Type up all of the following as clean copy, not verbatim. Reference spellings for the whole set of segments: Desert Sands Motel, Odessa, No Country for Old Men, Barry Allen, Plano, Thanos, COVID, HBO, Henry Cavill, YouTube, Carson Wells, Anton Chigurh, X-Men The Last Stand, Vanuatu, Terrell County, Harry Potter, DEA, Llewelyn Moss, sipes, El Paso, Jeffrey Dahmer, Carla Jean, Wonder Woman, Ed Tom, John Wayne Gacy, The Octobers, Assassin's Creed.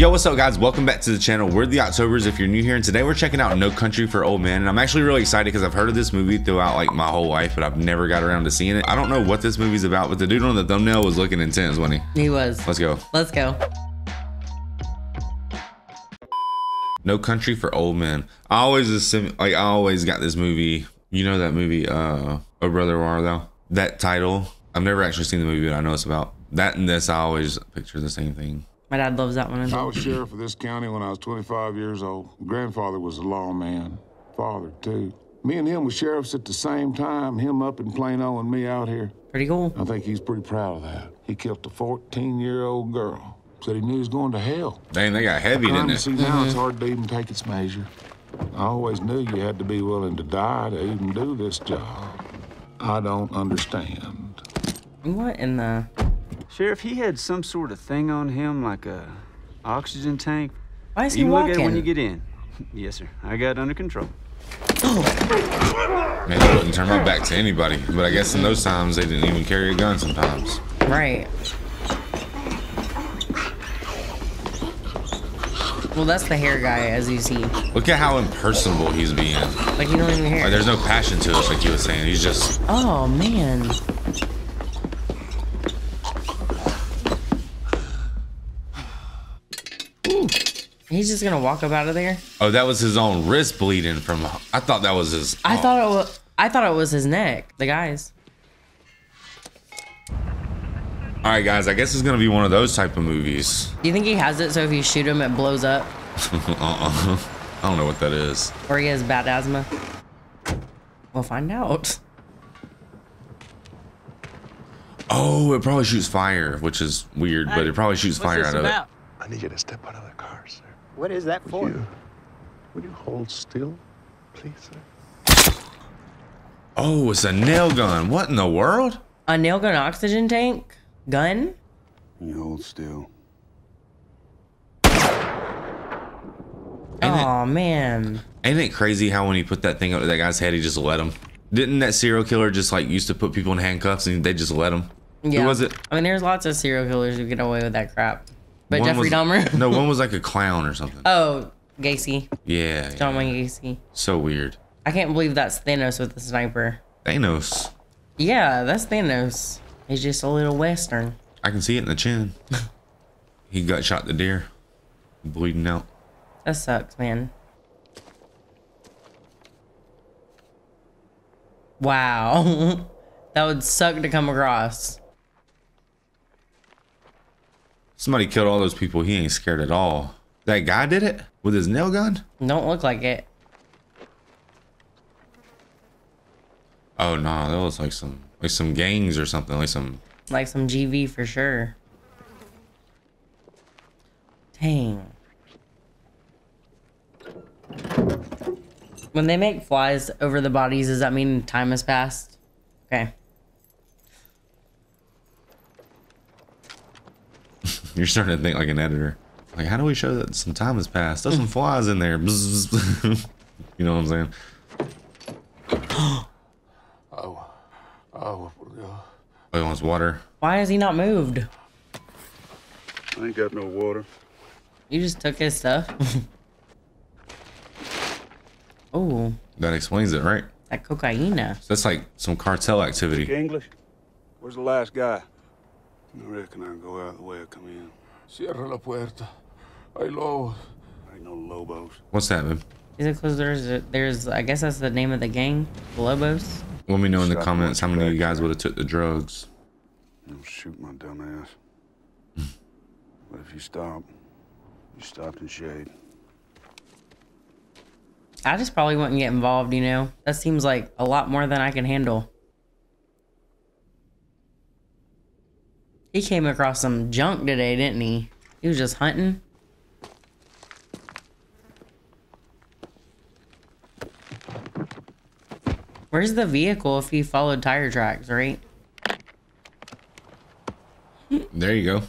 Yo, what's up guys, welcome back to the channel. We're the Octobers if you're new here, and today we're checking out No Country for Old Men. And I'm actually really excited because I've heard of this movie throughout like my whole life, but I've never got around to seeing it. I don't know what this movie's about, but the dude on the thumbnail was looking intense, wasn't he? He was. Let's go. Let's go. No Country for Old Men. I always assume, like, I always got this movie, you know that movie, Oh Brother Where Art Thou? That title. I've never actually seen the movie, but I know it's about that and this. I always picture the same thing. My dad loves that one. I was sheriff of this county when I was 25 years old. Grandfather was a lawman. Father, too. Me and him were sheriffs at the same time, him up in Plano and me out here. Pretty cool. I think he's pretty proud of that. He killed a 14-year-old girl. Said he knew he was going to hell. Dang, they got heavy, didn't they? See, now it's hard to even take its measure. I always knew you had to be willing to die to even do this job. I don't understand. What in the... Sheriff, he had some sort of thing on him, like a oxygen tank. Why is he walking? You can look at it when you get in. Yes, sir. I got it under control. Oh. Man, I wouldn't turn my back to anybody. But I guess in those times, they didn't even carry a gun sometimes. Right. Well, that's the hair guy, as you see. Look at how impersonable he's being. Like, you don't even hear. Like, there's no passion to it, like you were saying. He's just... Oh, man. He's just gonna walk up out of there. Oh, that was his own wrist bleeding from. I thought that was his. I thought it was. I thought it was his neck. The guys. All right, guys. I guess it's gonna be one of those type of movies. Do you think he has it? So if you shoot him, it blows up. I don't know what that is. Or he has bad asthma. We'll find out. Oh, it probably shoots fire, which is weird, but it probably shoots fire out of it. I need you to step out of the car, sir. What is that for? Would you hold still, please, sir? Oh, it's a nail gun. What in the world? A nail gun oxygen tank? Gun? You hold still. Oh, man. Ain't it crazy how when he put that thing up to that guy's head, he just let him? Didn't that serial killer just like used to put people in handcuffs and they just let him? Yeah. Who was it? I mean, there's lots of serial killers who get away with that crap. But one Jeffrey Dahmer? No, one was like a clown or something. Oh, Gacy. Yeah. John Wayne Gacy. So weird. I can't believe that's Thanos with the sniper. Thanos? Yeah, that's Thanos. He's just a little Western. I can see it in the chin. He got shot the deer. Bleeding out. That sucks, man. Wow. That would suck to come across. Somebody killed all those people. He ain't scared at all. That guy did it with his nail gun? Don't look like it. Oh no, nah, that was like some gangs or something, like some GV for sure. Dang. When they make flies over the bodies, does that mean time has passed? Okay. You're starting to think like an editor. Like, how do we show that some time has passed? There's some flies in there. You know what I'm saying? Oh, he wants water. Why has he not moved? I ain't got no water. You just took his stuff. Oh. That explains it, right? That cocaina. That's like some cartel activity. Speak English? Where's the last guy? I reckon I go out the way I come in. Cierra la puerta. I low. Ain't no Lobos. What's that, man? Is it because there's I guess that's the name of the gang, the Lobos? Let me know in the comments how many of you guys would have took the drugs. Don't shoot my dumb ass. But if you stop, you stopped in shade. I just probably wouldn't get involved, you know? That seems like a lot more than I can handle. He came across some junk today, didn't he? He was just hunting. Where's the vehicle if he followed tire tracks, right? There you go.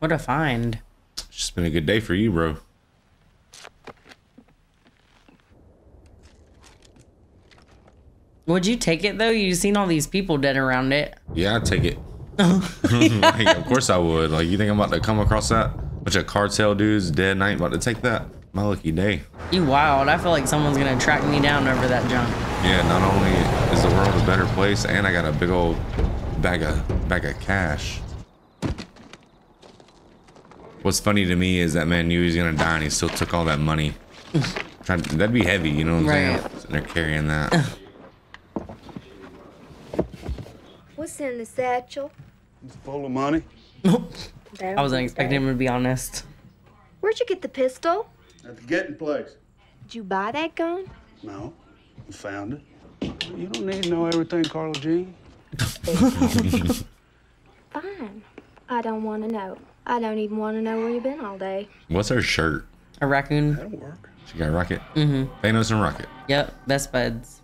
What a find. It's just been a good day for you, bro. Would you take it, though? You've seen all these people dead around it. Yeah, I'd take it. Like, of course I would. Like, you think I'm about to come across that? Bunch of card sale dudes, dead, and I ain't about to take that. My lucky day. You wild. I feel like someone's gonna track me down over that junk. Yeah, not only is the world a better place, and I got a big old bag of cash. What's funny to me is that man knew he was gonna die and he still took all that money. That'd be heavy, you know what I'm saying? They're carrying that. What's in the satchel? It's full of money. I wasn't expecting him, to be honest. Where'd you get the pistol? At the getting place. Did you buy that gun? No, I found it. You don't need to know everything, Carla Jean. Fine. I don't want to know. I don't even want to know where you've been all day. What's her shirt? A raccoon. That'll work. She got a rocket. Mm-hmm. Thanos and Rocket. Yep, best buds.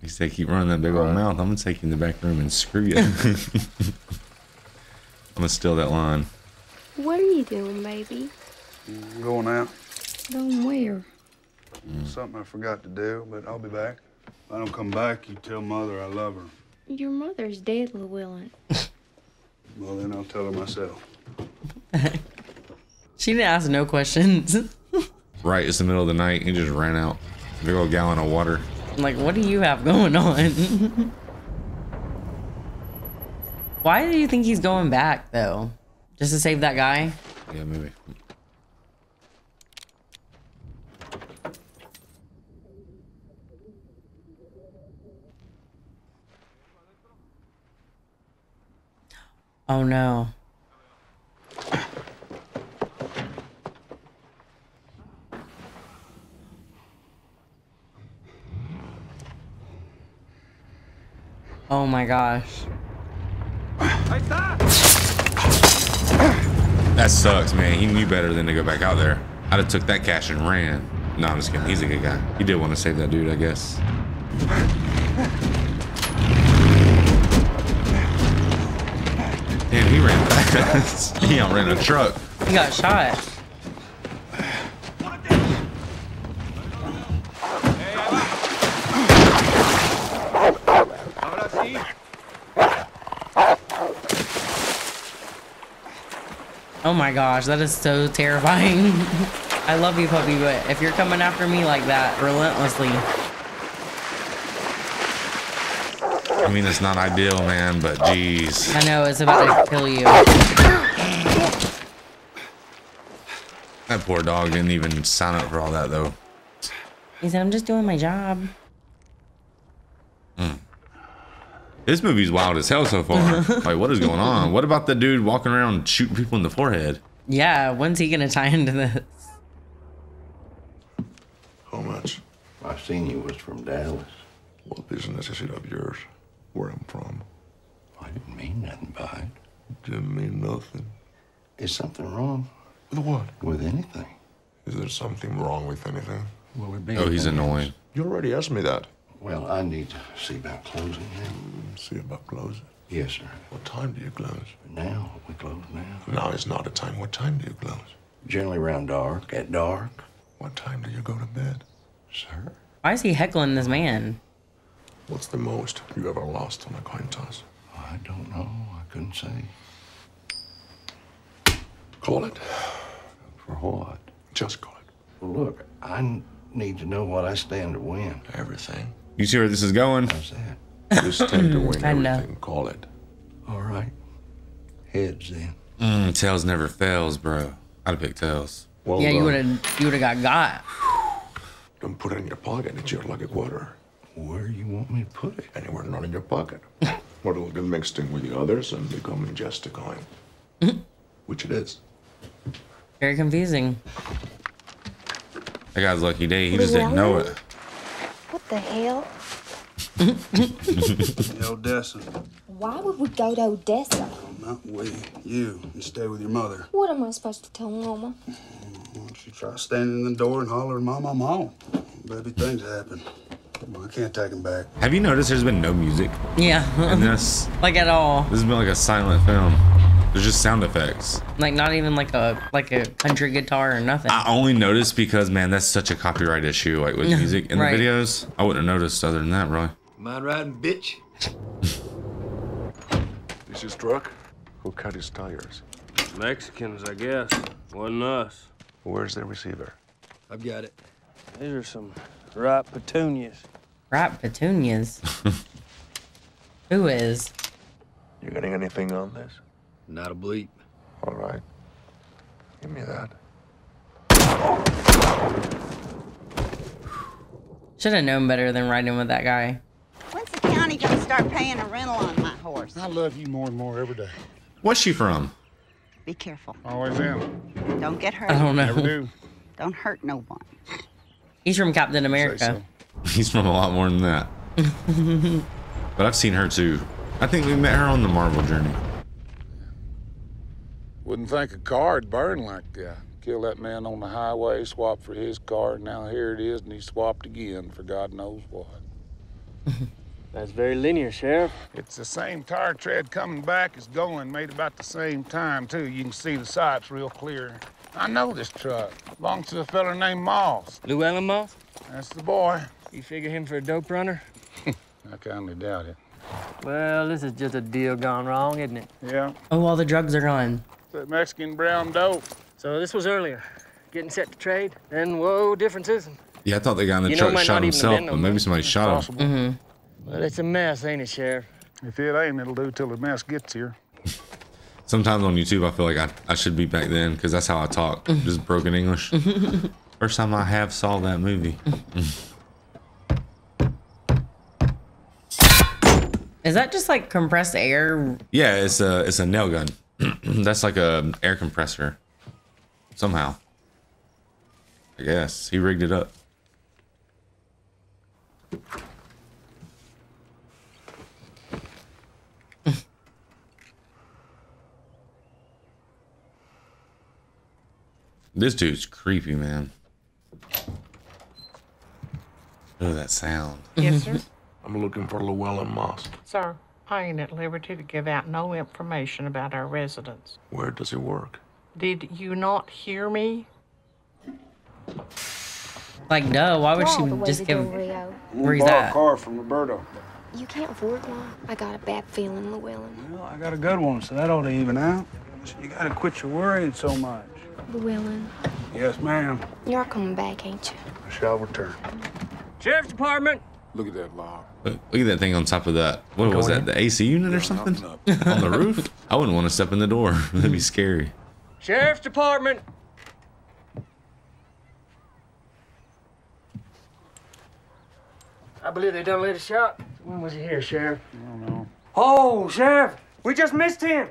You say keep running that big old mouth. I'm gonna take you in the back room and screw you. I'm gonna steal that line. What are you doing, baby? I'm going out. Going where? Something I forgot to do, but I'll be back. If I don't come back, you tell Mother I love her. Your mother's dead, Llewelyn. Well, then I'll tell her myself. She didn't ask no questions. Right, it's the middle of the night. He just ran out. Big old gallon of water. I'm like, what do you have going on? Why do you think he's going back, though? Just to save that guy? Yeah, maybe. Oh, no. Oh my gosh. That sucks, man. He knew better than to go back out there. I'd have took that cash and ran. No, I'm just kidding. He's a good guy. He did want to save that dude, I guess. Damn, he ran fast. He outran a truck. He got shot. Oh my gosh, that is so terrifying. I love you, puppy, but if you're coming after me like that relentlessly. I mean, it's not ideal, man, but geez. I know, it's about to kill you. That poor dog didn't even sign up for all that, though. He said, I'm just doing my job. This movie's wild as hell so far. Like, what is going on? What about the dude walking around shooting people in the forehead? Yeah, when's he gonna tie into this? How much? I've seen you was from Dallas. Well, it isn't necessary of yours, where I'm from. I didn't mean nothing by it. Didn't mean nothing. Is something wrong? With what? With anything. Is there something wrong with anything? Well, it be. Oh, he's annoying. You already asked me that. Well, I need to see about closing now. See about closing? Yes, sir. What time do you close? Now. We close now. Now is not a time. What time do you close? Generally around dark. At dark. What time do you go to bed? Sir? Why is he heckling this man? What's the most you ever lost on a coin toss? I don't know. I couldn't say. Call it. For what? Just call it. Well, look, I need to know what I stand to win. Everything. You see where this is going? How's that? Just take the win everything. Call it. All right. Heads then. Tails never fails, bro. I'd have picked tails. Well, yeah, you would have got. Don't put it in your pocket. It's your lucky quarter. Where you want me to put it? Anywhere not in your pocket. Or it'll get mixed in with the others and become just a coin. Which it is. Very confusing. That guy's lucky day. He just didn't know it. What the hell? Odessa. Why would we go to Odessa? Not we. You. You stay with your mother. What am I supposed to tell Mama? Why don't you try standing in the door and hollering, Mama, Mama? Baby, things happen. Well, I can't take him back. Have you noticed there's been no music? Yeah. In this? Like at all. This has been like a silent film. There's just sound effects. Like not even like a country guitar or nothing. I only noticed because, man, that's such a copyright issue, like with music in the videos. I wouldn't have noticed other than that, really. Mind riding, bitch? This is truck? Who cut his tires? Mexicans, I guess. Wasn't us. Where's their receiver? I've got it. These are some ripe petunias. Ripe petunias? Who is? You getting anything on this? Not a bleep. All right. Give me that. Should have known better than riding with that guy. When's the county gonna start paying a rental on my horse? I love you more and more every day. Where's she from? Be careful. Always am. Don't get hurt. I don't know. Never do. Don't hurt no one. He's from Captain America. So. He's from a lot more than that. But I've seen her too. I think we met her on the Marvel journey. Wouldn't think a car'd burn like that. Kill that man on the highway, swap for his car, and now here it is, and he swapped again for God knows what. That's very linear, Sheriff. It's the same tire tread coming back as going, made about the same time, too. You can see the sipes real clear. I know this truck. Belongs to a fella named Moss. Llewelyn Moss? That's the boy. You figure him for a dope runner? I kindly doubt it. Well, this is just a deal gone wrong, isn't it? Yeah. Oh, all the drugs are gone. It's that Mexican brown dope. So this was earlier. Getting set to trade, and whoa, differences. Yeah, I thought the guy in the truck shot himself, but maybe somebody shot him. Mm-hmm. Well, it's a mess, ain't it, Sheriff? If it ain't, it'll do till the mess gets here. Sometimes on YouTube, I feel like I should be back then, because that's how I talk, just broken English. First time I have saw that movie. Is that just like compressed air? Yeah, it's a nail gun. That's like a air compressor. Somehow. I guess. He rigged it up. This dude's creepy, man. Oh, that sound. Yes, sir. I'm looking for Llewelyn Moss. Sir, I ain't at liberty to give out no information about our residence. Where does he work? Did you not hear me? Like, no, why would she just give where he's at? Car from Roberto. You can't afford one. I got a bad feeling, Llewelyn. Well, I got a good one, so that ought to even out. So you gotta quit your worrying so much. Llewelyn. Yes, ma'am. You're coming back, ain't you? I shall return. Sheriff's Department. Look at that log. Look at that thing on top of that. What was that? The AC unit or something? On the roof? I wouldn't want to step in the door. That'd be scary. Sheriff's Department. I believe they done laid a shot. When was he here, Sheriff? I don't know. Oh, Sheriff, we just missed him.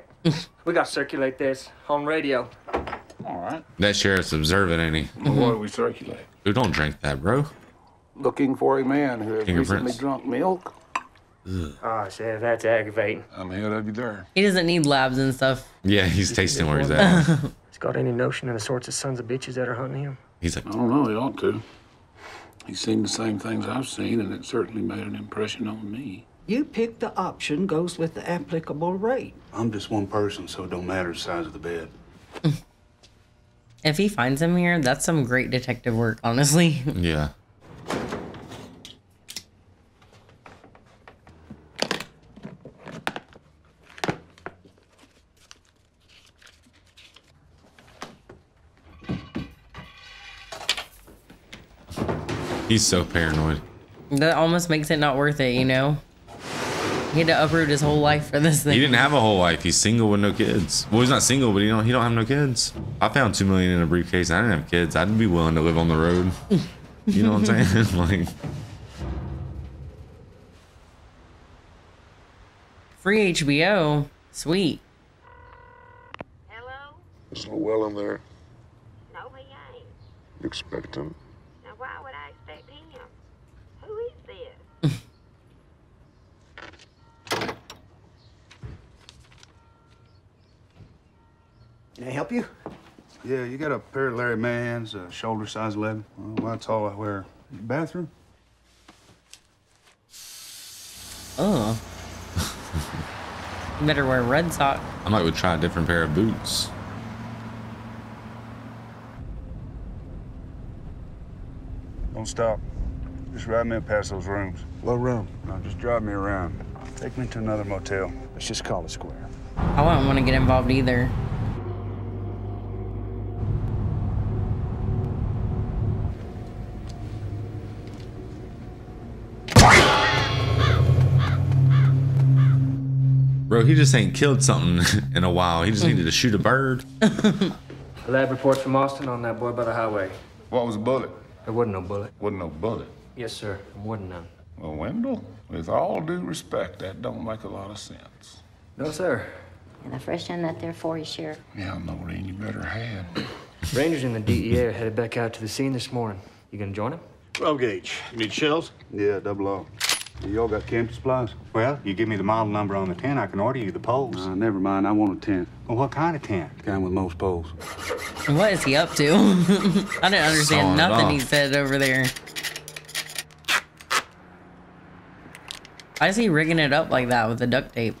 We got to circulate this on radio. All right. That sheriff's observant, ain't he? Well, what do we circulate? Who don't drink that, bro? Looking for a man who has recently drunk milk. Ugh. Oh, Sheriff, that's aggravating. I'm here to be there. He doesn't need labs and stuff. Yeah, he's tasting where he's at. He's got any notion of the sorts of sons of bitches that are hunting him? He's like, I don't know, he ought to. He's seen the same things I've seen, and it certainly made an impression on me. You pick the option goes with the applicable rate. I'm just one person, so it don't matter the size of the bed. If he finds him here, that's some great detective work, honestly. Yeah. He's so paranoid. That almost makes it not worth it, you know? He had to uproot his whole life for this thing. He didn't have a whole life. He's single with no kids. Well, he's not single, but he don't have no kids. I found $2 million in a briefcase and I didn't have kids. I'd be willing to live on the road. You know what I'm saying? Like, free HBO. Sweet. Hello? There's no well in there. No, he ain't. You expect him? Can I help you? Yeah, you got a pair of Larry Mann's, shoulder size 11. Well, that's all I wear. Bathroom? Oh. Better wear red sock. I might try a different pair of boots. Don't stop. Just ride me past those rooms. What room? No, just drive me around. Take me to another motel. Let's just call it square. I wouldn't want to get involved either. he just ain't killed something in a while. He just needed to shoot a bird. Lab reports from Austin on that boy by the highway. What was a bullet? There wasn't no bullet. Wasn't no bullet? Yes, sir. There wasn't none. Well, Wendell, with all due respect, that don't make a lot of sense. No, sir. And the fresh end that there for you, Sheriff. Yeah, I know, Noreen, you better have. Rangers in the DEA are headed back out to the scene this morning. You gonna join them? 12 gauge. You need shells? Yeah, double O. Y'all got camp supplies? Well, you give me the model number on the tent, I can order you the poles. Never mind, I want a tent. Well, what kind of tent? The kind with most poles. What is he up to? I didn't understand nothing he said over there. Why is he rigging it up like that with the duct tape?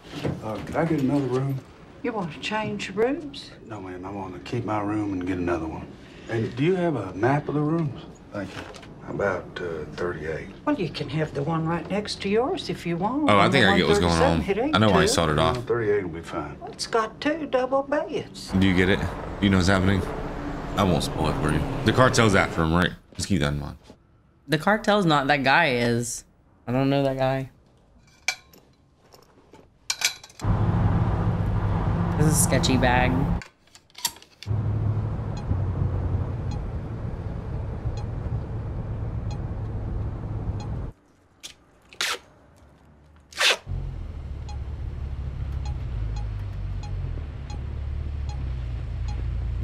Could I get another room? You want to change rooms? No, ma'am, I want to keep my room and get another one. And do you have a map of the rooms? Thank you. About 38. Well, you can have the one right next to yours if you want. Oh, I think I get what's going on. I know why he started off. 38 will be fine. Well, it's got 2 double beds. Do you get it? You know what's happening? I won't spoil it for you. The cartel's after him, right? Just keep that in mind. The cartel's not. That guy is. I don't know that guy. This is a sketchy bag.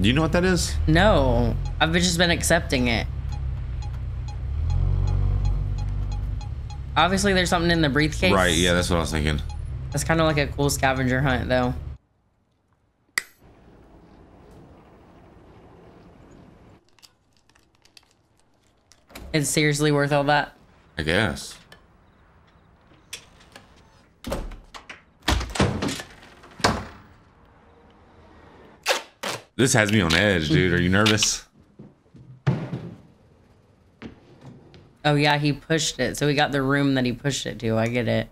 Do you know what that is? No, I've just been accepting it. Obviously, there's something in the briefcase. Right, yeah, that's what I was thinking. That's kind of like a cool scavenger hunt, though. It's seriously worth all that? I guess. This has me on edge, dude. Are you nervous? Oh, yeah, he pushed it. So he got the room that he pushed it to. I get it.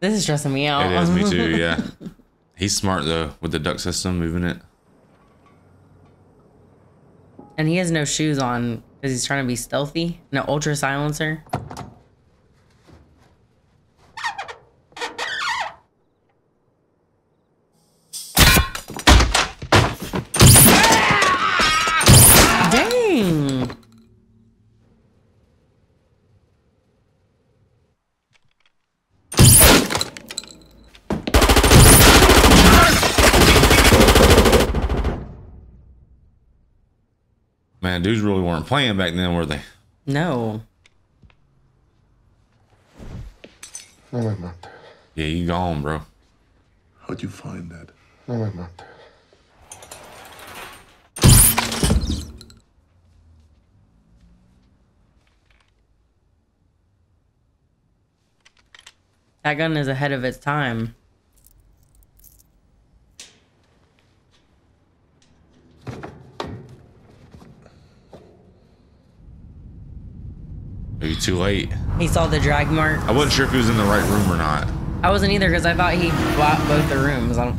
This is stressing me out. It is, me too, yeah. He's smart, though, with the duct system, moving it. And he has no shoes on because he's trying to be stealthy. No ultra silencer. Man, dudes really weren't playing back then, were they? No. No, I'm not. Yeah, you gone, bro. How'd you find that? No, I'm not. That gun is ahead of its time. Maybe too late. He saw the drag mark. I wasn't sure if he was in the right room or not. I wasn't either because I thought he bought both the rooms. I don't...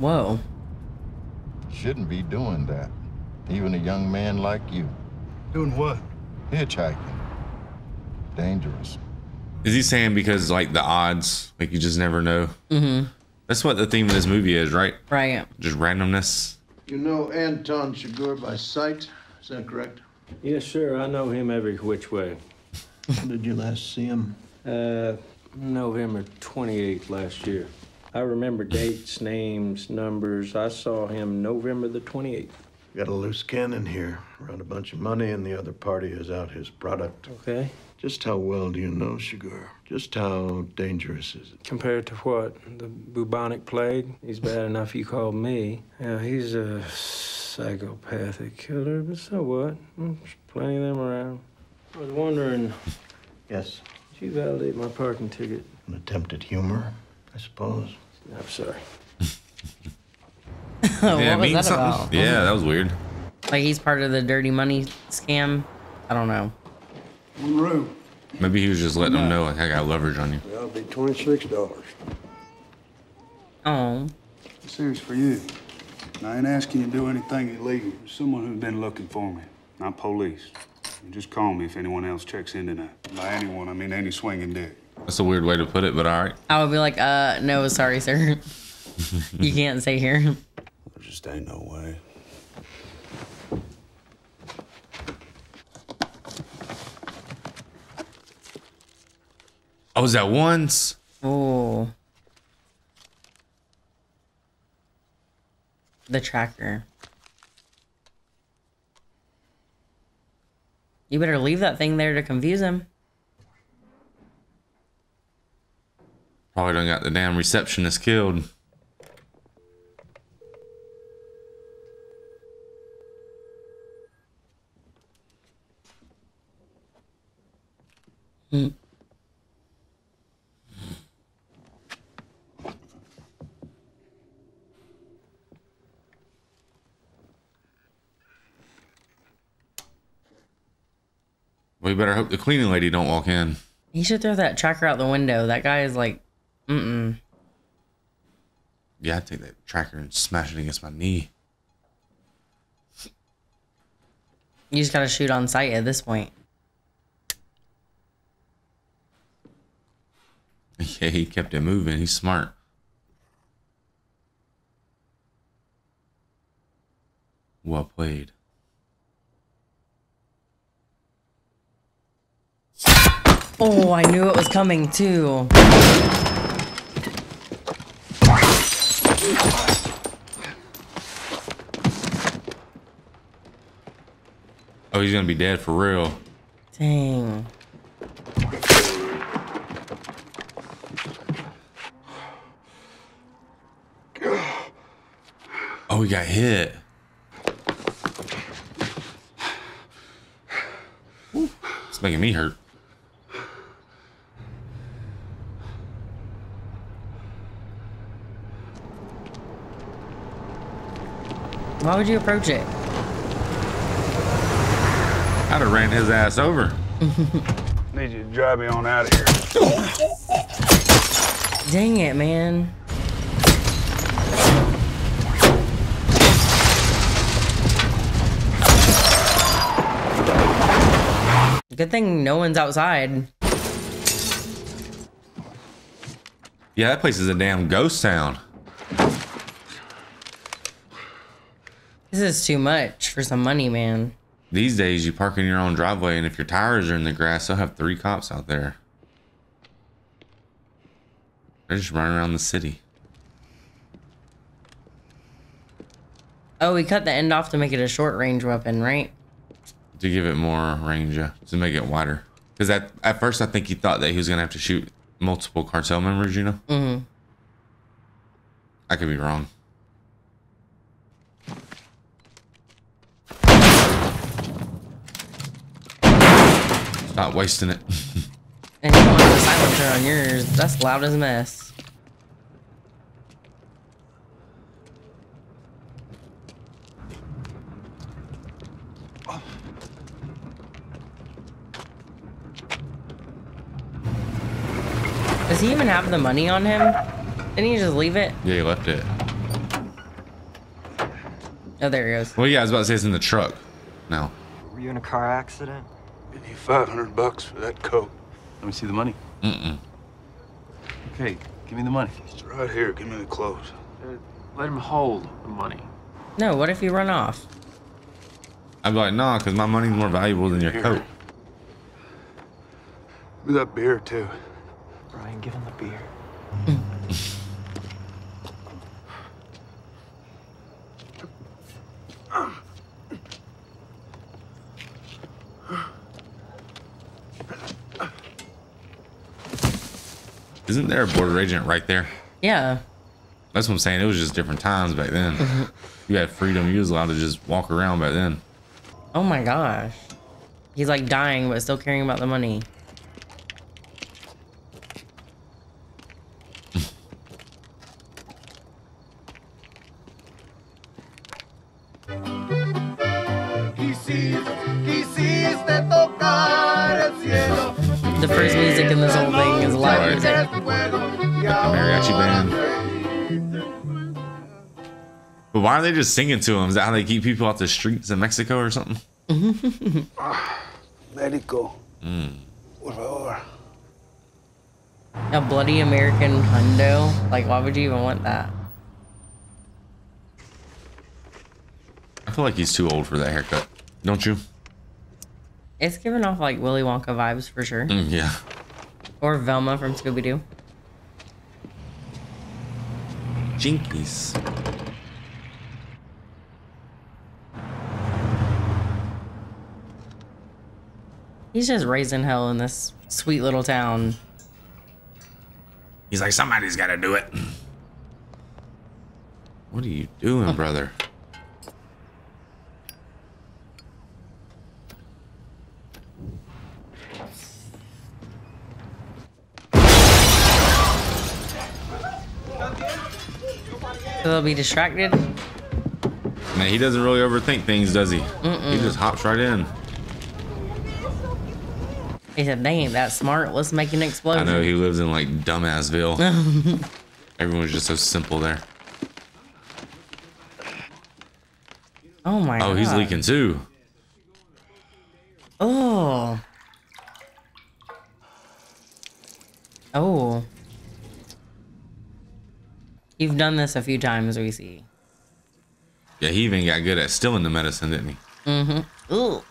Whoa. Shouldn't be doing that. Even a young man like you. Doing what? Hitchhiking. Dangerous. Is he saying because like the odds, like you just never know? Mm-hmm. That's what the theme of this movie is, right? Right. Just randomness. You know Anton Chigurh by sight? Is that correct? Yes, sir. I know him every which way. When did you last see him? November 28th last year. I remember dates, names, numbers. I saw him November the 28th. Got a loose cannon here. Around a bunch of money, and the other party is out his product. Okay. Just how well do you know Chigurh? Just how dangerous is it? Compared to what? The bubonic plague? He's bad enough you called me. Yeah, he's a... psychopathic killer, but so what? There's plenty of them around. I was wondering... Yes? Did you validate my parking ticket? An attempt at humor, I suppose. No, I'm sorry. What was that about? Yeah, that was weird. Like he's part of the dirty money scam. I don't know. One room. Maybe he was just letting them know, like, I got leverage on you. That'll be $26. Oh. This here's for you. And I ain't asking you to do anything illegal. There's someone who's been looking for me, not police. And just call me if anyone else checks in tonight. By anyone, I mean any swinging dick. That's a weird way to put it, but all right. I would be like, no, sorry, sir. You can't stay here. There just ain't no way. I was at once. Oh. The tracker. You better leave that thing there to confuse him. Probably done got the damn receptionist killed. Hmm. We better hope the cleaning lady don't walk in. He should throw that tracker out the window. That guy is like, mm-mm. Yeah, I'd take that tracker and smash it against my knee. You just gotta shoot on sight at this point. Yeah, he kept it moving. He's smart. Well played. Oh, I knew it was coming too. Oh, he's gonna be dead for real. Dang. Oh, he got hit. Ooh, it's making me hurt. Why would you approach it? I'd have ran his ass over. Need you to drive me on out of here. Dang it, man. Good thing no one's outside. Yeah, that place is a damn ghost town. This is too much for some money, man. These days, you park in your own driveway, and if your tires are in the grass, they'll have 3 cops out there. They're just running around the city. Oh, we cut the end off to make it a short-range weapon, right? To give it more range, to make it wider. Because at first, I think he thought that he was going to have to shoot multiple cartel members, you know? Mm-hmm. I could be wrong. Not wasting it. And you don't have a silencer on yours. That's loud as a mess. Does he even have the money on him? Didn't he just leave it? Yeah, he left it. Oh, there he goes. Well, yeah, I was about to say it's in the truck. No. Were you in a car accident? I need $500 for that coat. Let me see the money. Mm-mm. Okay, give me the money. It's right here. Give me the clothes. Let him hold the money. No, what if he run off? I'd be like, nah, because my money's more valuable than your coat. Give me that beer, too. Brian, give him the beer. Isn't there a border agent right there? Yeah. That's what I'm saying. It was just different times back then. You had freedom. You was allowed to just walk around back then. Oh my gosh. He's like dying, but still caring about the money. He sees that the the first music in this whole thing is live music. Mariachi band. But why are they just singing to them? Is that how they keep people off the streets in Mexico or something? Mexico. Por favor. A bloody American hundo? Like, why would you even want that? I feel like he's too old for that haircut. Don't you? It's giving off like Willy Wonka vibes for sure. Yeah. Or Velma from Scooby-Doo. Jinkies. He's just raising hell in this sweet little town. He's like, somebody's got to do it. What are you doing, brother? So they'll be distracted. Man, he doesn't really overthink things, does he? He just hops right in. He said, they ain't that smart. Let's make an explosion. I know, he lives in like Dumbassville. Everyone's just so simple there. Oh my God. Oh, he's leaking too. Oh. Oh. You've done this a few times, we see. Yeah, he even got good at stealing the medicine, didn't he? Ooh.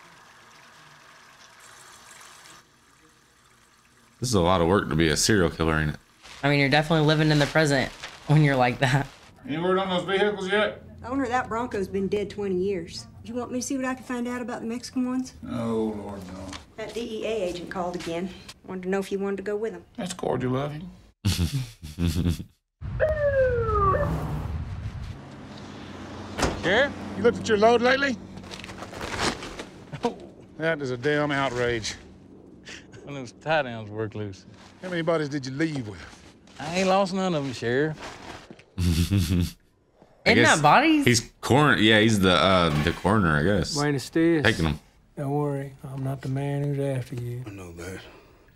This is a lot of work to be a serial killer, ain't it? I mean, you're definitely living in the present when you're like that. Any word on those vehicles yet? The owner of that Bronco's been dead 20 years. You want me to see what I can find out about the Mexican ones? Oh, Lord, no. That DEA agent called again. Wanted to know if you wanted to go with him. That's cordial of you. Sheriff, you looked at your load lately? Oh, that is a damn outrage. One of those tie downs work loose. How many bodies did you leave with? I ain't lost none of them, Sheriff. Isn't that bodies? He's coroner. Yeah, he's the coroner, I guess. Buenos dias. Taking them. Don't worry, I'm not the man who's after you. I know that.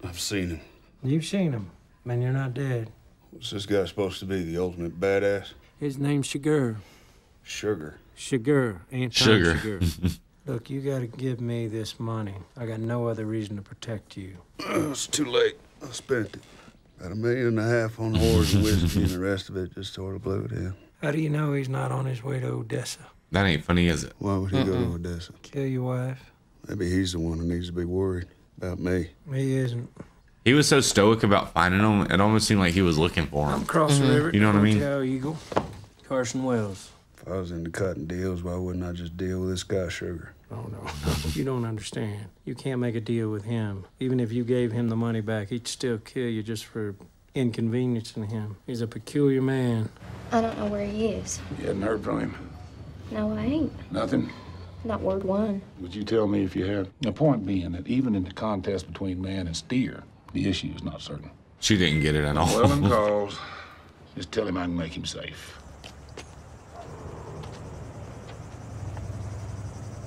I've seen him. You've seen him, man. You're not dead. What's this guy supposed to be? The ultimate badass? His name's Chigurh. Chigurh. Anton Chigurh. Look, you gotta give me this money. I got no other reason to protect you. It's too late. I spent it. Got $1.5 million on whores and whiskey, and the rest of it just sort of blew it in. How do you know he's not on his way to Odessa? That ain't funny, is it? Why would he go to Odessa? Kill your wife. Maybe he's the one who needs to be worried about me. He isn't. He was so stoic about finding him, it almost seemed like he was looking for him. I'm crossing the river. You know what I mean? Hotel Eagle, Carson Wells. If I was into cutting deals, why wouldn't I just deal with this guy, Sugar? Oh, no. You don't understand. You can't make a deal with him. Even if you gave him the money back, he'd still kill you just for inconveniencing him. He's a peculiar man. I don't know where he is. You hadn't heard from him? No, I ain't. Nothing? Not word one. Would you tell me if you had? The point being that even in the contest between man and steer, the issue is not certain. She didn't get it at all. Well, in calls. Just tell him I can make him safe.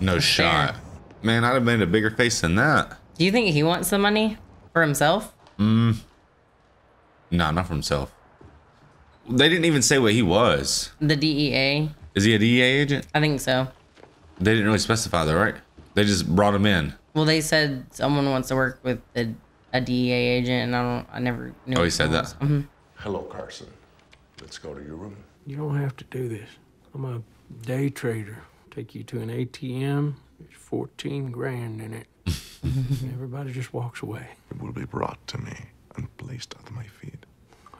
No shot. Man, I'd have made a bigger face than that. Do you think he wants the money for himself? No, not for himself. They didn't even say what he was. The DEA. Is he a DEA agent? I think so. They didn't really specify though, right? They just brought him in. Well, they said someone wants to work with a DEA agent, and I never knew. Oh, he said that. Hello, Carson. Let's go to your room. You don't have to do this. I'm a day trader. Take you to an ATM. There's 14 grand in it. Everybody just walks away. It will be brought to me and placed at my feet.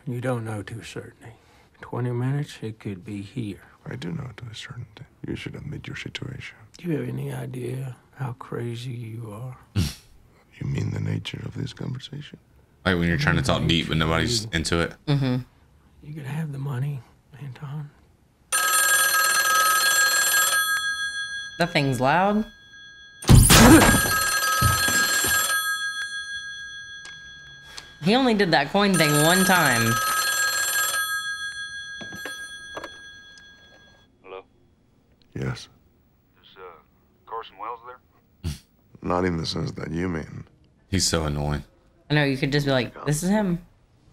You don't know to a certainty. In 20 minutes, it could be here. I do know to a certainty. You should admit your situation. Do you have any idea how crazy you are? You mean the nature of this conversation? Like when you're trying to talk deep but nobody's into it. You could have the money, Anton. That thing's loud. He only did that coin thing one time. Hello? Yes. Is Carson Wells there? Not in the sense that you mean. He's so annoying. I know, you could just be like, this is him.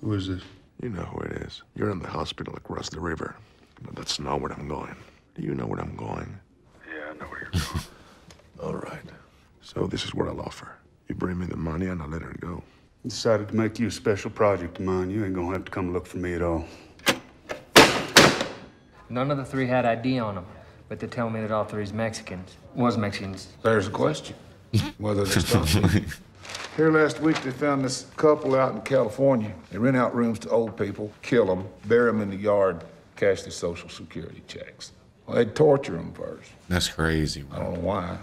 Who is this? You know who it is. You're in the hospital across the river. But that's not where I'm going. Do you know where I'm going? Yeah, I know where you're going. All right. So this is what I'll offer. You bring me the money and I'll let her go. I decided to make you a special project of mine. You ain't gonna have to come look for me at all. None of the three had ID on them, but they tell me that all three's Mexicans. Was Mexicans. There's a question. Whether they stopped you. Here last week, they found this couple out in California. They rent out rooms to old people, kill them, bury them in the yard, cash their social security checks. Well, they'd torture them first. That's crazy, bro. I don't know why.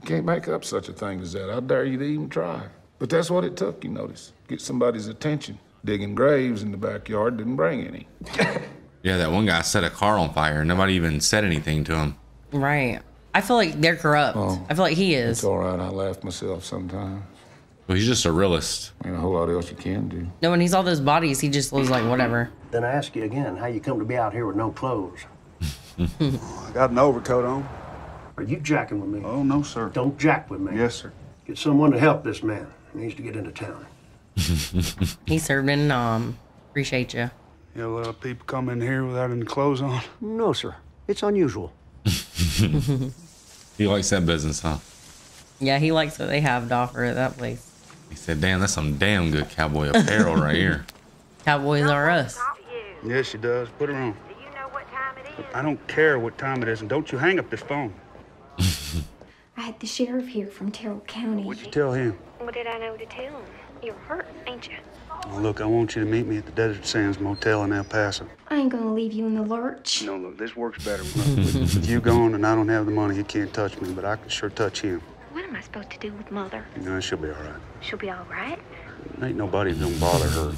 You can't make up such a thing as that. I dare you to even try. But that's what it took, you notice. Get somebody's attention. Digging graves in the backyard didn't bring any. Yeah, that one guy set a car on fire and nobody even said anything to him. Right. I feel like they're corrupt. Oh, I feel like he is. It's all right. I laugh myself sometimes. Well, he's just a realist. Ain't a whole lot else you can do. No, when he's all those bodies, he just was like, whatever. Then I ask you again, how you come to be out here with no clothes? Oh, I got an overcoat on. Are you jacking with me? Oh, no, sir. Don't jack with me. Yes, sir. Get someone to help this man. He needs to get into town. He's serving. Appreciate you. You'll let people come in here without any clothes on? No, sir. It's unusual. He likes that business, huh? Yeah, he likes what they have to offer at that place. He said, damn, that's some damn good cowboy apparel right here. Cowboys are us. Yes, she does. Put her on. Do you know what time it is? I don't care what time it is, and don't you hang up this phone. I had the sheriff here from Terrell County. What'd you tell him? What did I know to tell him? You're hurt, ain't you? Well, look, I want you to meet me at the Desert Sands Motel in El Paso. I ain't gonna leave you in the lurch. No, look, this works better with you gone, and I don't have the money. You can't touch me, but I can sure touch him. What am I supposed to do with Mother? You know, she'll be all right. She'll be all right? Ain't nobody gonna bother her.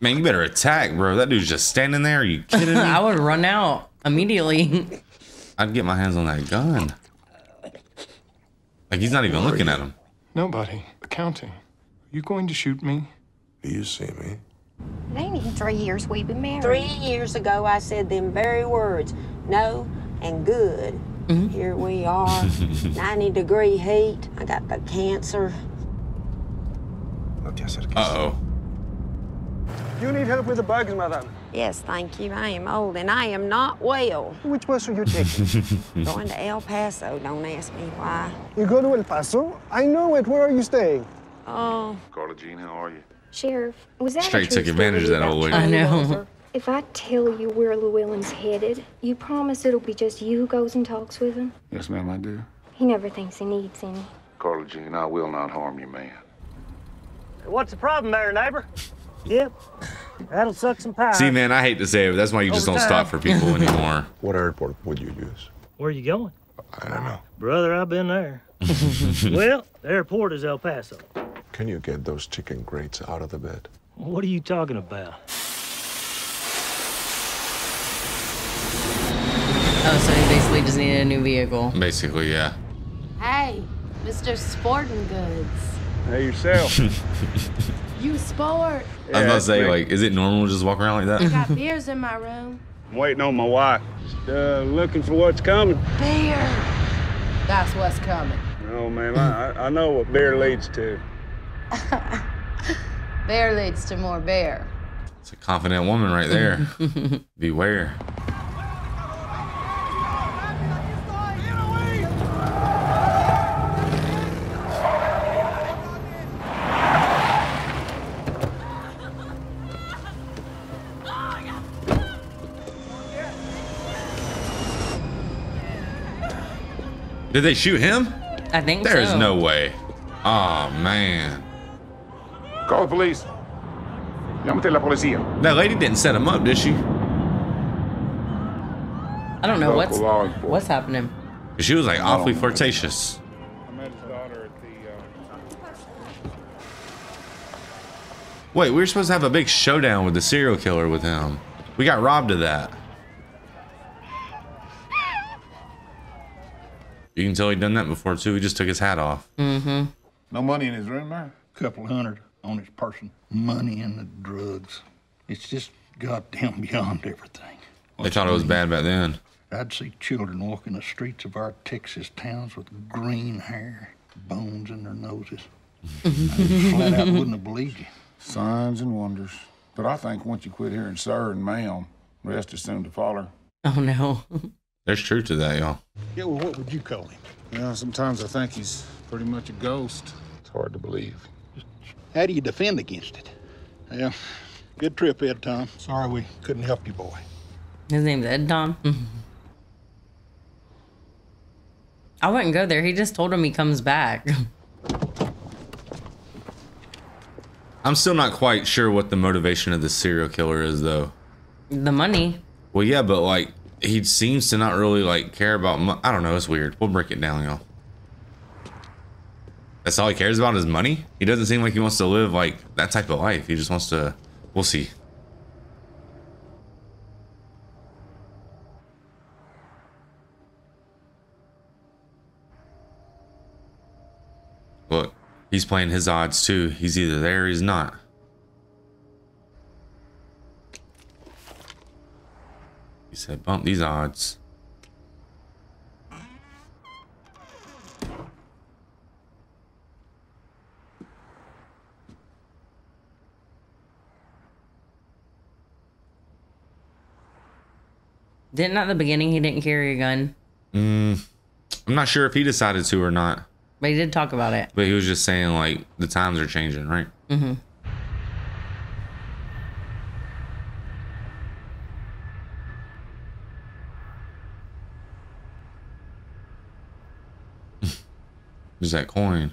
Man, you better attack, bro. That dude's just standing there. Are you kidding me? I would run out immediately. I'd get my hands on that gun. Like, he's not even looking at him. Nobody. Accounting. Are you going to shoot me? Do you see me? It ain't even 3 years we've been married. 3 years ago, I said them very words. No and good. Mm-hmm. Here we are. 90-degree heat. I got the cancer. Uh-oh. You need help with the bugs, madam. Yes, thank you. I am old and I am not well. Which bus are you taking? Going to El Paso. Don't ask me why. You go to El Paso? I know it. Where are you staying? Oh. Carla Jean, how are you? Sheriff, was that straight took advantage of that old lady. I know. If I tell you where Llewelyn's headed, you promise it'll be just you who goes and talks with him? Yes, ma'am, I do. He never thinks he needs any. Carla Jean, I will not harm you, man. What's the problem there, neighbor? Yep. That'll suck some power. See, man, I hate to say it, but that's why you just don't stop for people anymore. What airport would you use? Where are you going? I don't know. Brother, I've been there. Well, the airport is El Paso. Can you get those chicken grates out of the bed? What are you talking about? Oh, so he basically just needed a new vehicle. Basically, yeah. Hey, Mr. Sporting Goods. Hey, yourself. You sport. Yeah, I was about to say, like, is it normal to just walk around like that? I got beers in my room. I'm waiting on my wife. Just looking for what's coming. Beer. That's what's coming. No, ma'am, I know what beer leads to. Beer leads to more beer. It's a confident woman right there. Beware. Did they shoot him? I think so. There is no way. Oh, man. Call the police. That lady didn't set him up, did she? I don't know what's happening. She was like awfully flirtatious. I met his daughter at the... Wait, we were supposed to have a big showdown with the serial killer with him. We got robbed of that. You can tell he'd done that before, too. He just took his hat off. Mm-hmm. No money in his room, man. Couple hundred on his person. Money and the drugs. It's just goddamn beyond everything. They thought it was bad back then. I'd see children walking the streets of our Texas towns with green hair, bones in their noses. I flat out wouldn't have believed you. Signs and wonders. But I think once you quit hearing sir and ma'am, rest is soon to follow. Oh, no. There's truth to that, y'all. Yeah, well, what would you call him? You know, sometimes I think he's pretty much a ghost. It's hard to believe. How do you defend against it? Yeah, good trip, Ed Tom. Sorry we couldn't help you, boy. His name's Ed Tom? I wouldn't go there. He just told him he comes back. I'm still not quite sure what the motivation of the serial killer is, though. The money. Well, yeah, but, like, he seems to not really, like, care about money. I don't know. It's weird. We'll break it down, y'all. That's all he cares about is money? He doesn't seem like he wants to live, like, that type of life. He just wants to... We'll see. Look, he's playing his odds, too. He's either there or he's not. He said, bump these odds. Didn't at the beginning he didn't carry a gun? I'm not sure if he decided to or not. But he did talk about it. But he was just saying, like, the times are changing, right? Mm-hmm. There's that coin.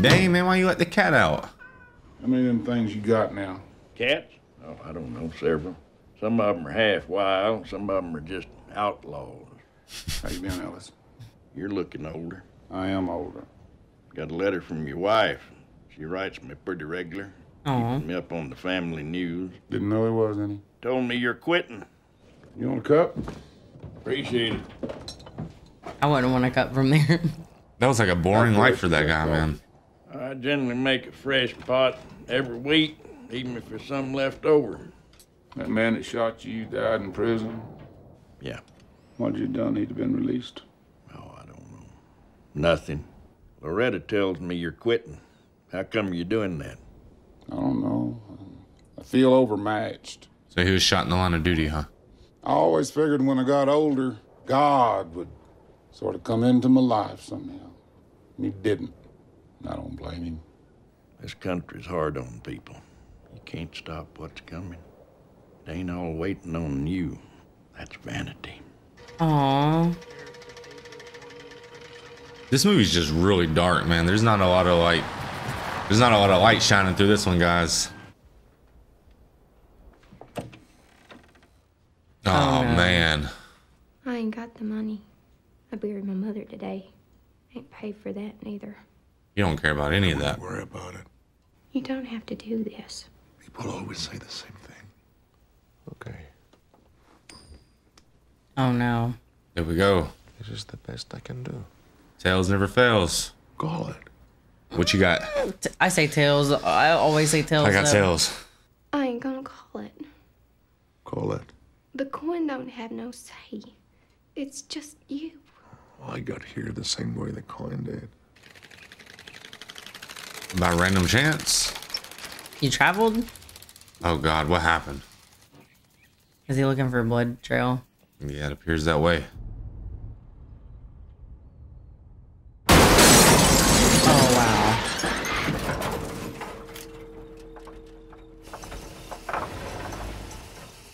Dang, man, why you let the cat out? How many of them things you got now? Cats? Oh, I don't know, several. Some of them are half wild, some of them are just outlaws. How you been, Ellis? You're looking older. I am older. Got a letter from your wife. She writes me pretty regular. Keeps me up on the family news. Didn't know there was any. Told me you're quitting. You want a cup? Appreciate it. I wouldn't want a cup from there. That was like a boring life for that guy, man. I generally make a fresh pot every week, even if there's some left over. That man that shot you died in prison? Yeah. What'd you done? He'd have been released. Oh, I don't know. Nothing. Loretta tells me you're quitting. How come you're doing that? I don't know. I feel overmatched. So he was shot in the line of duty, huh? I always figured when I got older, God would sort of come into my life somehow. And he didn't. I don't blame him. This country's hard on people. You can't stop what's coming. It ain't all waiting on you. That's vanity. Aww. This movie's just really dark, man. There's not a lot of light. There's not a lot of light shining through this one, guys. Oh, man. I ain't got the money. I buried my mother today. Ain't paid for that neither. You don't care about any of that. Don't worry about it. You don't have to do this. People always say the same thing. Okay. Oh, no. There we go. This is the best I can do. Tails never fails. Call it. What you got? I say tails. I always say tails. I got tails. I ain't gonna call it. Call it. The coin don't have no say. It's just you. I got here the same way the coin did. By random chance. You traveled? Oh, God. What happened? Is he looking for a blood trail? Yeah, it appears that way. Oh, wow.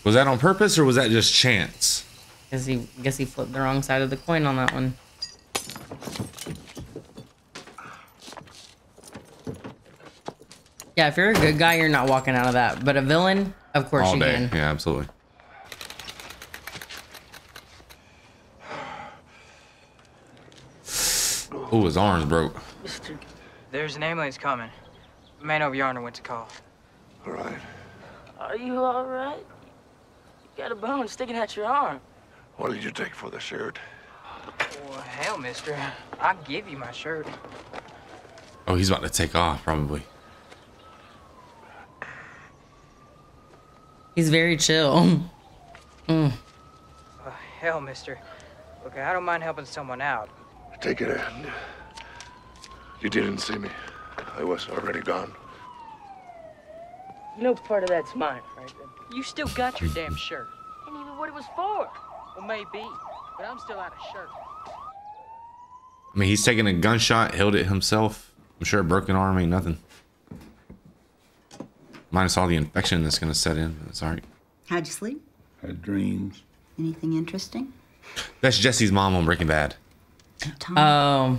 Was that on purpose or was that just chance? Guess he flipped the wrong side of the coin on that one. Yeah, if you're a good guy, you're not walking out of that. But a villain, of course you can. Yeah, absolutely. Oh, his arm's broke. There's an ambulance coming. The man over yonder went to call. All right. Are you all right? You got a bone sticking out your arm. What did you take for the shirt? Well, hell, mister. I'll give you my shirt. Oh, he's about to take off, probably. He's very chill. Mm. Hell, mister. Look, I don't mind helping someone out. Take it in. You didn't see me. I was already gone. You know part of that's mine, right? You still got your damn shirt. I didn't even know what it was for. Well, maybe, but I'm still out of shirt. I mean, he's taking a gunshot, healed it himself. I'm sure a broken arm ain't nothing. Minus all the infection that's gonna set in. It's all right. How'd you sleep? Had dreams. Anything interesting? That's Jesse's mom on Breaking Bad. All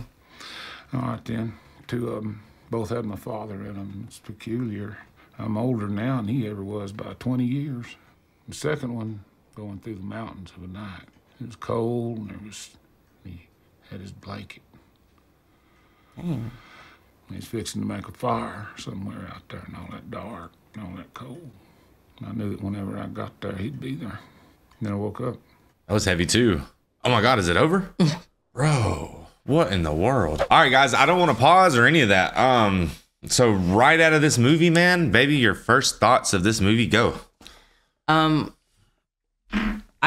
right, then. Two of them. Both had my father in them. It's peculiar. I'm older now than he ever was by 20 years. The second one, going through the mountains of a night. It was cold, and there was, he had his blanket. Mm. He's fixing to make a fire somewhere out there in all that dark and all that cold. And I knew that whenever I got there, he'd be there. And then I woke up. That was heavy, too. Oh, my God. Is it over? Bro, what in the world? All right, guys. I don't want to pause or any of that. So right out of this movie, man, baby, your first thoughts of this movie, go. I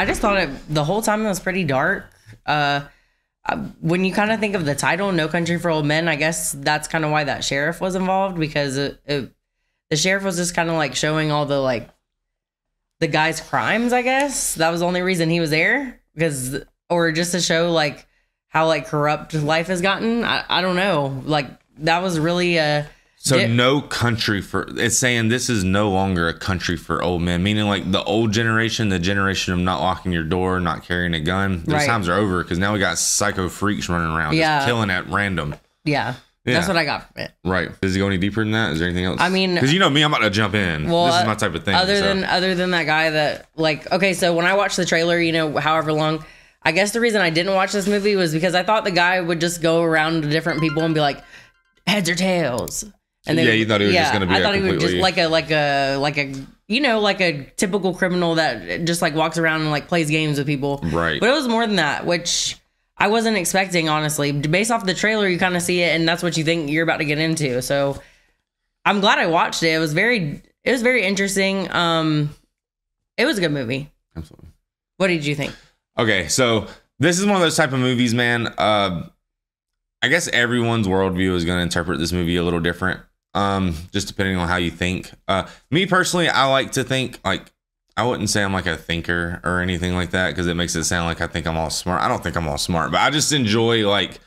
just thought the whole time it was pretty dark. When you kind of think of the title, No Country for Old Men, I guess that's kind of why that sheriff was involved, because the sheriff was just kind of like showing all the the guy's crimes, I guess. That was the only reason he was there, because, or just to show like how like corrupt life has gotten. I don't know. Like that was really so No Country for, it's saying this is no longer a country for old men, meaning like the old generation, the generation of not locking your door, not carrying a gun. Those times are over, because now we got psycho freaks running around just killing at random. Yeah, that's what I got from it. Right. Does it go any deeper than that? Is there anything else? I mean, because you know me, I'm about to jump in. Well, this is my type of thing. Other than that guy that, like, okay, so when I watched the trailer, you know, however long, I guess the reason I didn't watch this movie was because I thought the guy would just go around to different people and be like, heads or tails. And then, yeah, you thought he was just going to be like a typical criminal that just like walks around and like plays games with people. Right. But it was more than that, which I wasn't expecting, honestly. Based off the trailer, you kind of see it, and that's what you think you're about to get into. So I'm glad I watched it. It was very interesting. It was a good movie. Absolutely. What did you think? Okay, so this is one of those type of movies, man. I guess everyone's worldview is going to interpret this movie a little different, just depending on how you think. Me personally, I like to think like, I wouldn't say I'm like a thinker or anything like that, because it makes it sound like I think I'm all smart. I don't think I'm all smart, but I just enjoy like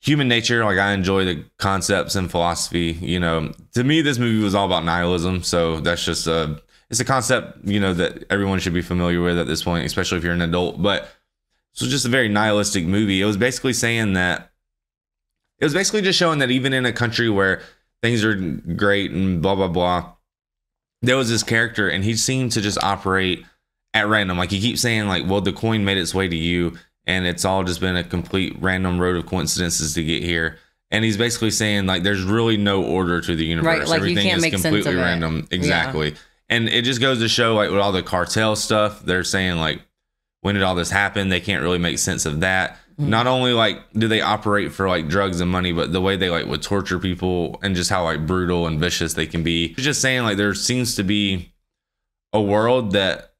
human nature. Like I enjoy the concepts and philosophy. You know, to me, this movie was all about nihilism. So that's just it's a concept, you know, that everyone should be familiar with at this point, especially if you're an adult. But it was just a very nihilistic movie. It was basically saying that, it was basically just showing that even in a country where things are great and blah, blah, blah, there was this character and he seemed to just operate at random. Like he keeps saying like, well, the coin made its way to you and it's all just been a complete random road of coincidences to get here. And he's basically saying like, there's really no order to the universe. Right, like everything you can't make completely sense of random. It. Exactly. Yeah. And it just goes to show like with all the cartel stuff, they're saying like, when did all this happen? They can't really make sense of that. Mm-hmm. Not only like do they operate for like drugs and money, but the way they like would torture people and just how like brutal and vicious they can be. It's just saying like there seems to be a world that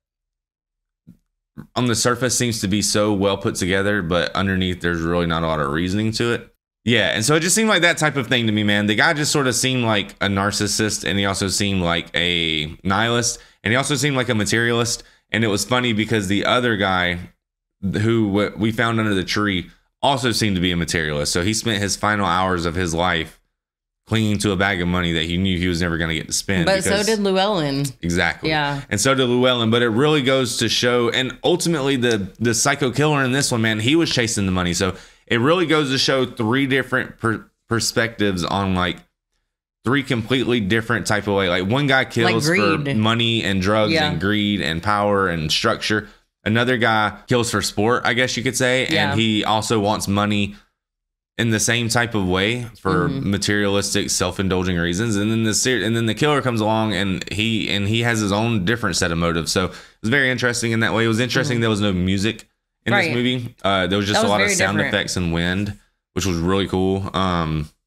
on the surface seems to be so well put together, but underneath there's really not a lot of reasoning to it. Yeah, and so it just seemed like that type of thing to me, man. The guy just sort of seemed like a narcissist, and he also seemed like a nihilist, and he also seemed like a materialist. And it was funny because the other guy who we found under the tree also seemed to be a materialist. So he spent his final hours of his life clinging to a bag of money that he knew he was never going to get to spend. But so did Llewelyn. Exactly. Yeah. And so did Llewelyn. But it really goes to show, and ultimately the psycho killer in this one, man, he was chasing the money. So it really goes to show three different perspectives on like three completely different type of way. Like one guy kills like for money and drugs and greed and power and structure. Another guy kills for sport, I guess you could say. Yeah. And he also wants money in the same type of way for materialistic, self-indulging reasons. And then the killer comes along and he has his own different set of motives. So it was very interesting in that way. It was interesting. There was no music in this movie. There was just a lot of sound effects and wind, which was really cool.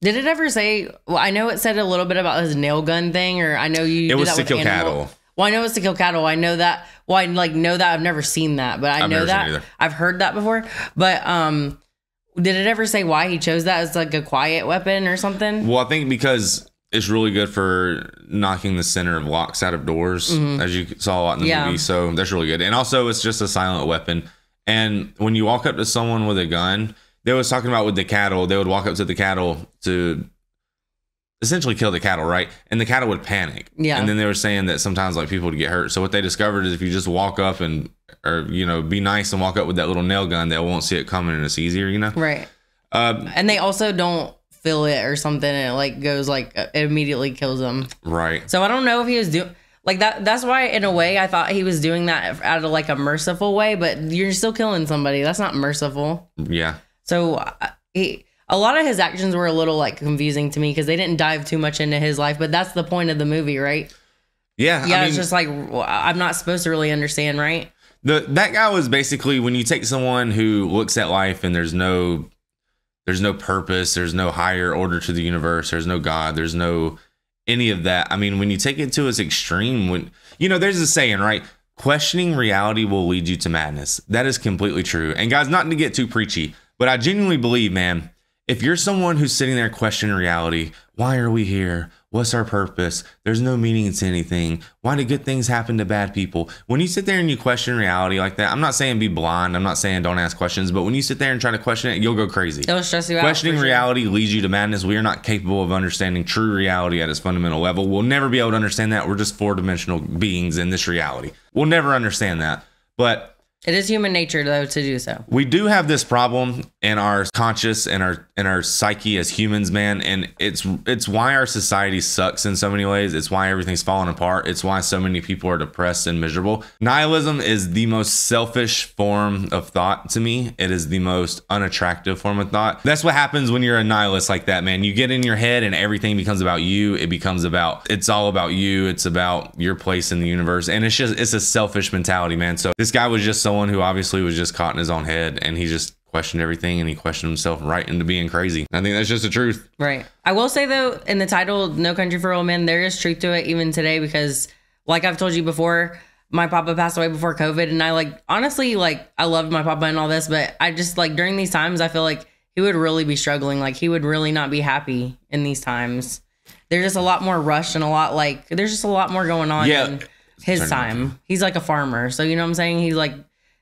Did it ever say, well, I know it said a little bit about his nail gun thing, or I know you did that with animal. It was to kill cattle. Well, I know it's to kill cattle. I know that. Well, I like know that. I've never seen that, but I know that. I've heard that before. But did it ever say why he chose that as like a quiet weapon or something? Well, I think because it's really good for knocking the center of locks out of doors, as you saw a lot in the movie. So that's really good. And also, it's just a silent weapon. And when you walk up to someone with a gun, they was talking about with the cattle, they would walk up to the cattle to essentially kill the cattle, right? And the cattle would panic. Yeah. And then they were saying that sometimes like people would get hurt. So what they discovered is if you just walk up and, or, you know, be nice and walk up with that little nail gun, they won't see it coming and it's easier, you know? Right. And they also don't feel it or something. And it like goes like, it immediately kills them. Right. So I don't know if he was doing like that. That's why in a way I thought he was doing that out of like a merciful way, but you're still killing somebody. That's not merciful. Yeah. So he, a lot of his actions were a little like confusing to me because they didn't dive too much into his life, but that's the point of the movie, right? Yeah. Yeah. I mean, it's just like, I'm not supposed to really understand, right? That guy was basically, when you take someone who looks at life and there's no purpose, there's no higher order to the universe, there's no God, there's no any of that. I mean, when you take it to its extreme, when, you know, there's a saying, right? Questioning reality will lead you to madness. That is completely true. And guys, not to get too preachy, but I genuinely believe, man, if you're someone who's sitting there questioning reality, why are we here? What's our purpose? There's no meaning to anything. Why do good things happen to bad people? When you sit there and you question reality like that, I'm not saying be blind. I'm not saying don't ask questions. But when you sit there and try to question it, you'll go crazy. It'll stress you out. Questioning reality leads you to madness. We are not capable of understanding true reality at its fundamental level. We'll never be able to understand that. We're just four-dimensional beings in this reality. We'll never understand that. But it is human nature, though, to do so. We do have this problem in our conscious and our psyche as humans, man. And it's why our society sucks in so many ways. It's why everything's falling apart. It's why so many people are depressed and miserable. Nihilism is the most selfish form of thought to me. It is the most unattractive form of thought. That's what happens when you're a nihilist like that, man. You get in your head and everything becomes about you. It becomes about, it's all about you. It's about your place in the universe. And it's just, it's a selfish mentality, man. So this guy was just so someone who obviously was just caught in his own head and he just questioned everything and he questioned himself right into being crazy. I think that's just the truth. Right. I will say though, in the title, No Country for Old Men, there is truth to it even today because like I've told you before, my papa passed away before COVID and I like, honestly, like I loved my papa and all this, but I just like during these times, I feel like he would really be struggling. Like he would really not be happy in these times. There's just a lot more rush and a lot like, there's just a lot more going on in his time. He's like a farmer. So you know what I'm saying? He's like,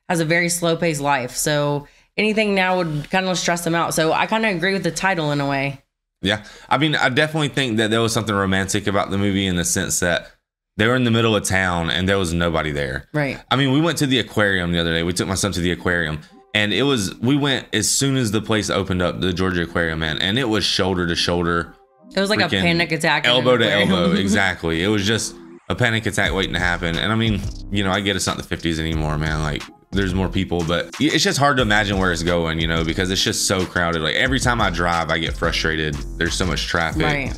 has a very slow-paced life, so anything now would kind of stress them out. So I kind of agree with the title in a way. Yeah, I mean, I definitely think that there was something romantic about the movie in the sense that they were in the middle of town and there was nobody there. Right. I mean, we went to the aquarium the other day. We took my son to the aquarium, and it was we went as soon as the place opened up, the Georgia Aquarium, man, and it was shoulder to shoulder. It was like a panic attack, elbow to elbow. Exactly. It was just a panic attack waiting to happen. And I mean, you know, I get it's not the 50s anymore, man. Like, there's more people, but it's just hard to imagine where it's going, you know, because it's just so crowded. Like every time I drive, I get frustrated. There's so much traffic. Right.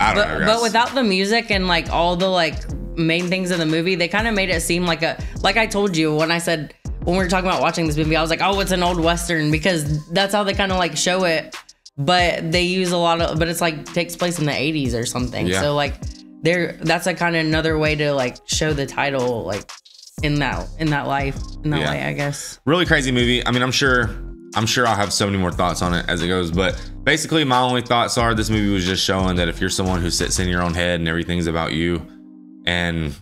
I don't know, guys. But without the music and like all the like main things in the movie, they kind of made it seem like a, like I told you when I said, when we were talking about watching this movie, I was like, oh, it's an old Western because that's how they kind of like show it. But they use a lot of, but it's like takes place in the 80s or something. Yeah. So like there, that's like kind of another way to like show the title, like, in that way, I guess. Really crazy movie. I mean, I'm sure I'll have so many more thoughts on it as it goes, but basically my only thoughts are this movie was just showing that if you're someone who sits in your own head and everything's about you, and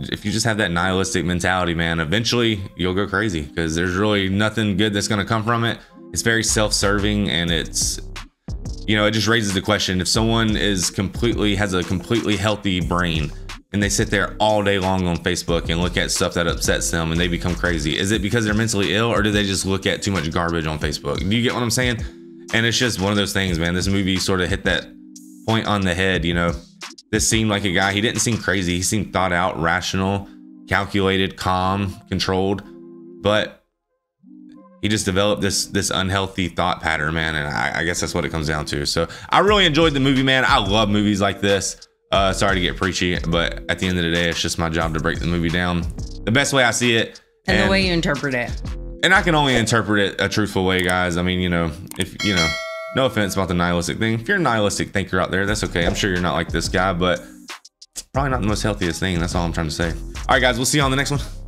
if you just have that nihilistic mentality, man, eventually you'll go crazy because there's really nothing good that's going to come from it. It's very self-serving, and it's, you know, it just raises the question, if someone is has a completely healthy brain and they sit there all day long on Facebook and look at stuff that upsets them and they become crazy, is it because they're mentally ill, or do they just look at too much garbage on Facebook? Do you get what I'm saying? And it's just one of those things, man. This movie sort of hit that point on the head, you know. This seemed like a guy, he didn't seem crazy. He seemed thought out, rational, calculated, calm, controlled, but he just developed this unhealthy thought pattern, man. And I guess that's what it comes down to. So I really enjoyed the movie, man. I love movies like this. Sorry to get preachy, but at the end of the day, it's just my job to break the movie down the best way I see it. And the way you interpret it. And I can only interpret it a truthful way, guys. I mean, you know, if, you know, no offense about the nihilistic thing. If you're a nihilistic thinker out there, that's okay. I'm sure you're not like this guy, but Probably not the most healthiest thing. That's all I'm trying to say. All right, guys, we'll see you on the next one.